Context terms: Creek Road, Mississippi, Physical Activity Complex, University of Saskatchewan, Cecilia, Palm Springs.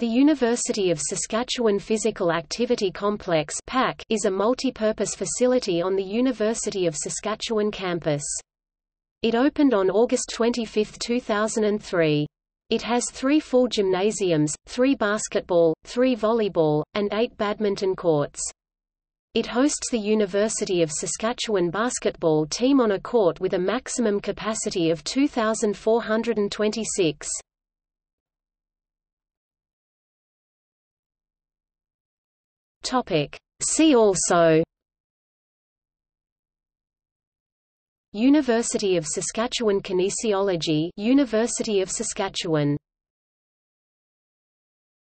The University of Saskatchewan Physical Activity Complex is a multi-purpose facility on the University of Saskatchewan campus. It opened on August 25, 2003. It has 3 full gymnasiums, 3 basketball, 3 volleyball, and 8 badminton courts. It hosts the University of Saskatchewan basketball team on a court with a maximum capacity of 2,426. See also: University of Saskatchewan Kinesiology, University of Saskatchewan.